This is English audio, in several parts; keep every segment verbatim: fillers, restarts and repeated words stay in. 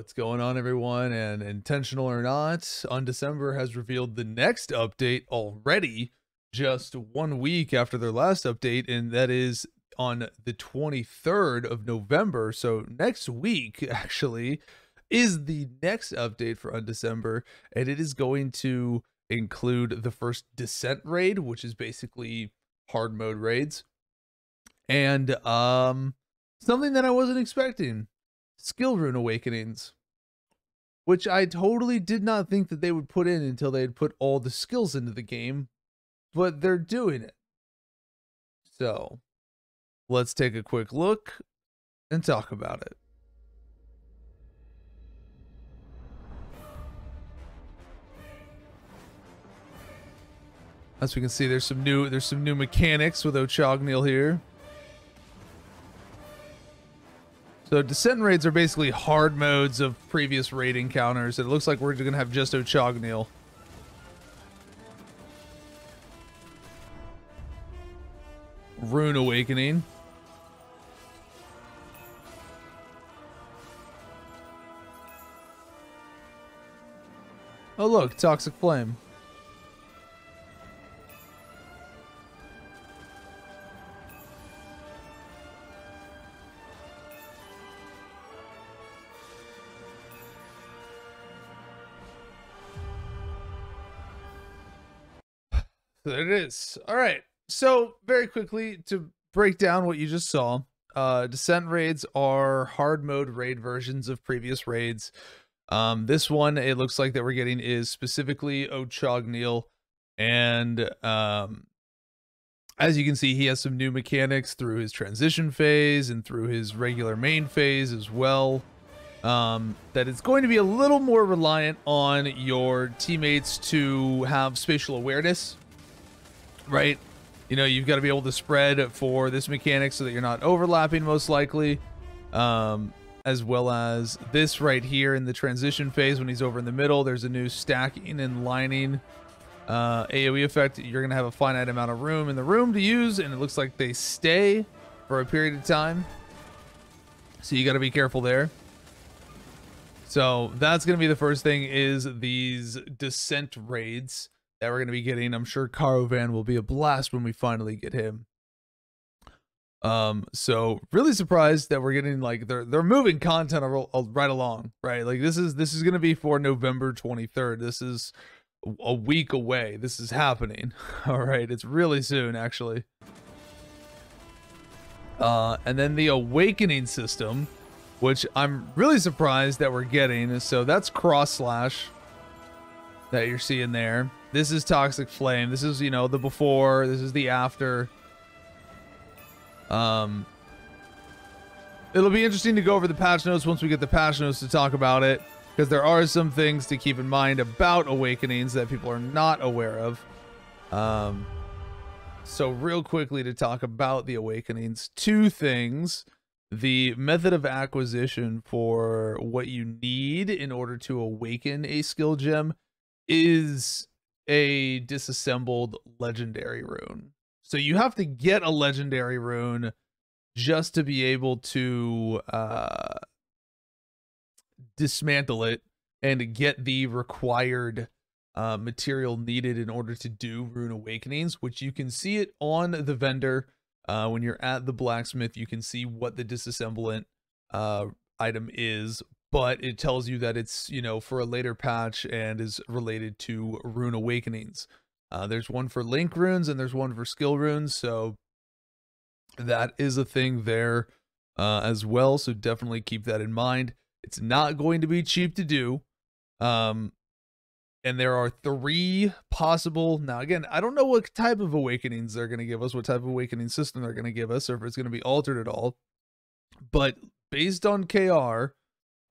What's going on, everyone? And intentional or not, Undecember has revealed the next update already, just one week after their last update, and that is on the twenty-third of November. So next week, actually, is the next update for Undecember, and it is going to include the first Descent raid, which is basically hard mode raids, and um, something that I wasn't expecting. Skill Rune Awakenings, which I totally did not think that they would put in until they had put all the skills into the game, but they're doing it. So let's take a quick look and talk about it. As we can see, there's some new there's some new mechanics with Ochgnyeol here. So Descent Raids are basically hard modes of previous raid encounters. It looks like we're going to have just Ochgnyeol. Rune Awakening. Oh look, Toxic Flame. There it is. All right. So very quickly to break down what you just saw, uh, Descent Raids are hard mode raid versions of previous raids. Um, this one, it looks like that we're getting is specifically Ochgnyeol. And um, as you can see, he has some new mechanics through his transition phase and through his regular main phase as well. Um, that it's going to be a little more reliant on your teammates to have spatial awareness. Right, you know, you've got to be able to spread for this mechanic so that you're not overlapping, most likely, um, as well as this right here in the transition phase when he's over in the middle. There's a new stacking and lining uh, A O E effect. You're gonna have a finite amount of room in the room to use, and it looks like they stay for a period of time, so you got to be careful there. So that's gonna be the first thing, is these Descent Raids that we're going to be getting. I'm sure Caravan will be a blast when we finally get him. Um, so really surprised that we're getting, like, they're, they're moving content right along, right? Like this is, this is going to be for November twenty-third. This is a week away. This is happening. All right. It's really soon, actually. Uh, and then the awakening system, which I'm really surprised that we're getting. So that's Cross Slash that you're seeing there. This is Toxic Flame. This is, you know, the before. This is the after. Um, it'll be interesting to go over the patch notes once we get the patch notes to talk about it, because there are some things to keep in mind about Awakenings that people are not aware of. Um, so real quickly to talk about the Awakenings, two things. The method of acquisition for what you need in order to awaken a skill gem is a disassembled legendary rune. So you have to get a legendary rune just to be able to uh, dismantle it and get the required uh, material needed in order to do Rune Awakenings, which you can see it on the vendor. Uh, when you're at the blacksmith, you can see what the disassemblant uh, item is, but it tells you that it's, you know, for a later patch and is related to Rune Awakenings. Uh, there's one for link runes and there's one for skill runes. So that is a thing there uh, as well. So definitely keep that in mind. It's not going to be cheap to do. Um, and there are three possible. Now, again, I don't know what type of awakenings they're going to give us, what type of awakening system they're going to give us, or if it's going to be altered at all, but based on K R,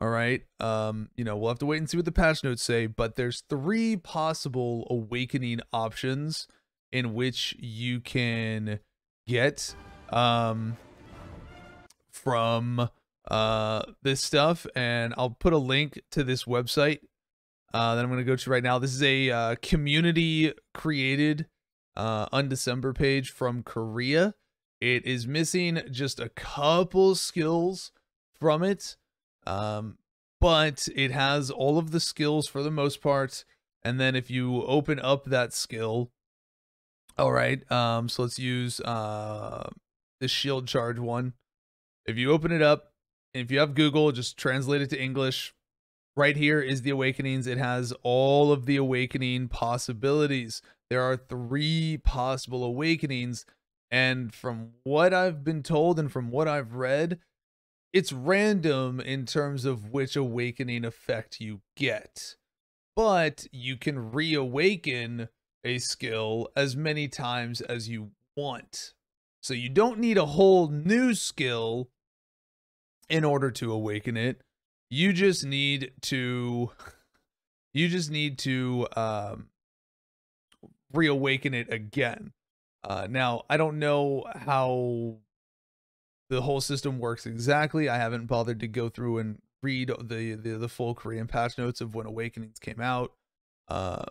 all right, um, you know, we'll have to wait and see what the patch notes say, but there's three possible awakening options in which you can get um, from uh, this stuff, and I'll put a link to this website uh, that I'm going to go to right now. This is a uh, community-created uh, Undecember page from Korea. It is missing just a couple skills from it. Um, but it has all of the skills for the most part. And then if you open up that skill, all right, um, so let's use uh, the shield charge one. If you open it up, if you have Google, just translate it to English. Right here is the Awakenings. It has all of the Awakening possibilities. There are three possible Awakenings. And from what I've been told and from what I've read, it's random in terms of which Awakening effect you get. But you can reawaken a skill as many times as you want. So you don't need a whole new skill in order to awaken it. You just need to, you just need to um, reawaken it again. Uh, now, I don't know how the whole system works exactly. I haven't bothered to go through and read the, the, the full Korean patch notes of when Awakenings came out. Uh,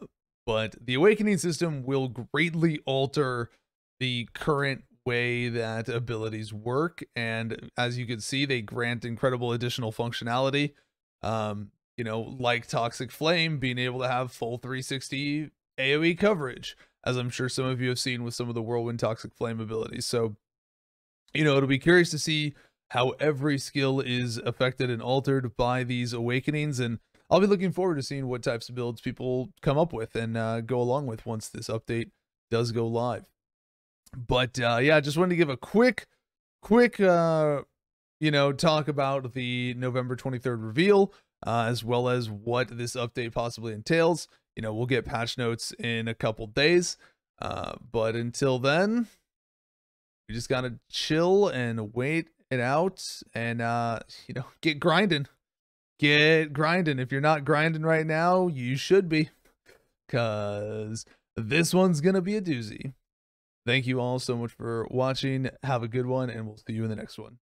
but the Awakening system will greatly alter the current way that abilities work. And as you can see, they grant incredible additional functionality. Um, you know, like Toxic Flame, being able to have full three sixty AoE coverage, as I'm sure some of you have seen with some of the Whirlwind Toxic Flame abilities. So, you know, it'll be curious to see how every skill is affected and altered by these Awakenings. And I'll be looking forward to seeing what types of builds people come up with and uh, go along with once this update does go live. But uh, yeah, I just wanted to give a quick, quick, uh, you know, talk about the November twenty-third reveal, uh, as well as what this update possibly entails. You know, we'll get patch notes in a couple days, uh, but until then, we just gotta chill and wait it out, and uh, you know, get grinding, get grinding. If you're not grinding right now, you should be, cause this one's gonna be a doozy. Thank you all so much for watching. Have a good one, and we'll see you in the next one.